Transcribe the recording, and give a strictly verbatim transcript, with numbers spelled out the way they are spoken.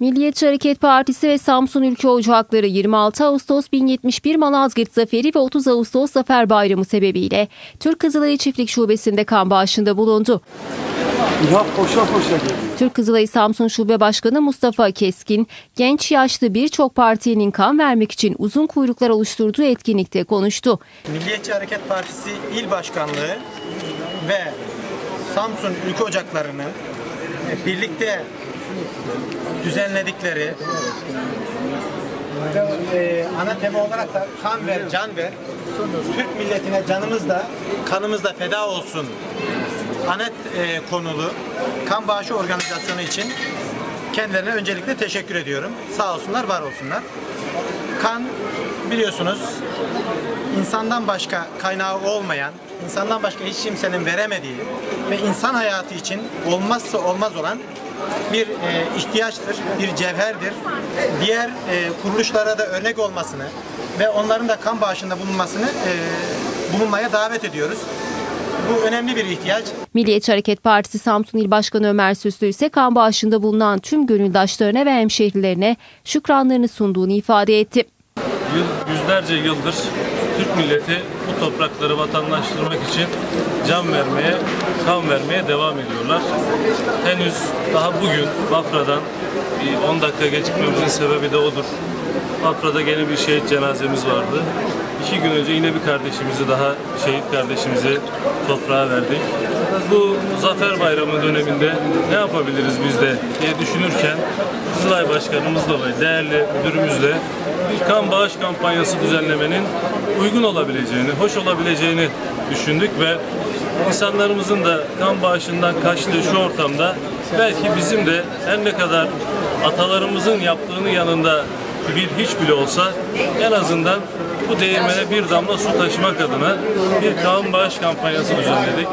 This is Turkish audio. Milliyetçi Hareket Partisi ve Samsun Ülkü Ocakları yirmi altı Ağustos bin yetmiş bir Malazgirt Zaferi ve otuz Ağustos Zafer Bayramı sebebiyle Türk Kızılayı Çiftlik Şubesi'nde kan bağışında bulundu. Ya, koşa koşa Türk Kızılayı Samsun Şube Başkanı Mustafa Keskin, genç yaşlı birçok partinin kan vermek için uzun kuyruklar oluşturduğu etkinlikte konuştu. Milliyetçi Hareket Partisi İl Başkanlığı ve Samsun Ülkü Ocakları'nın birlikte düzenledikleri e, ana tema olarak da kan ver, can ver, Türk milletine canımız da kanımız da feda olsun anet e, konulu kan bağışı organizasyonu için kendilerine öncelikle teşekkür ediyorum. Sağ olsunlar, var olsunlar. Kan biliyorsunuz insandan başka kaynağı olmayan, insandan başka hiç kimsenin veremediği ve insan hayatı için olmazsa olmaz olan bir e, ihtiyaçtır, bir cevherdir. Diğer e, kuruluşlara da örnek olmasını ve onların da kan bağışında bulunmasını e, bulunmaya davet ediyoruz. Bu önemli bir ihtiyaç. Milliyetçi Hareket Partisi Samsun İl Başkanı Ömer Süslü ise kan bağışında bulunan tüm gönüldaşlarına ve hemşehrilerine şükranlarını sunduğunu ifade etti. Yüzlerce yıldır Türk milleti bu toprakları vatandaştırmak için can vermeye, kan vermeye devam ediyorlar. Henüz daha bugün Bafra'dan on dakika gecikmemizin sebebi de odur. Bafra'da gene bir şehit cenazemiz vardı. İki gün önce yine bir kardeşimizi daha, şehit kardeşimizi toprağa verdik. Bu Zafer Bayramı döneminde ne yapabiliriz biz de diye düşünürken Kızılay Başkanımızla ve değerli müdürümüzle bir kan bağış kampanyası düzenlemenin uygun olabileceğini, hoş olabileceğini düşündük ve insanlarımızın da kan bağışından kaçtığı şu ortamda belki bizim de her ne kadar atalarımızın yaptığının yanında bir hiç bile olsa en azından bu değirmene bir damla su taşımak adına bir kan bağış kampanyası düzenledik.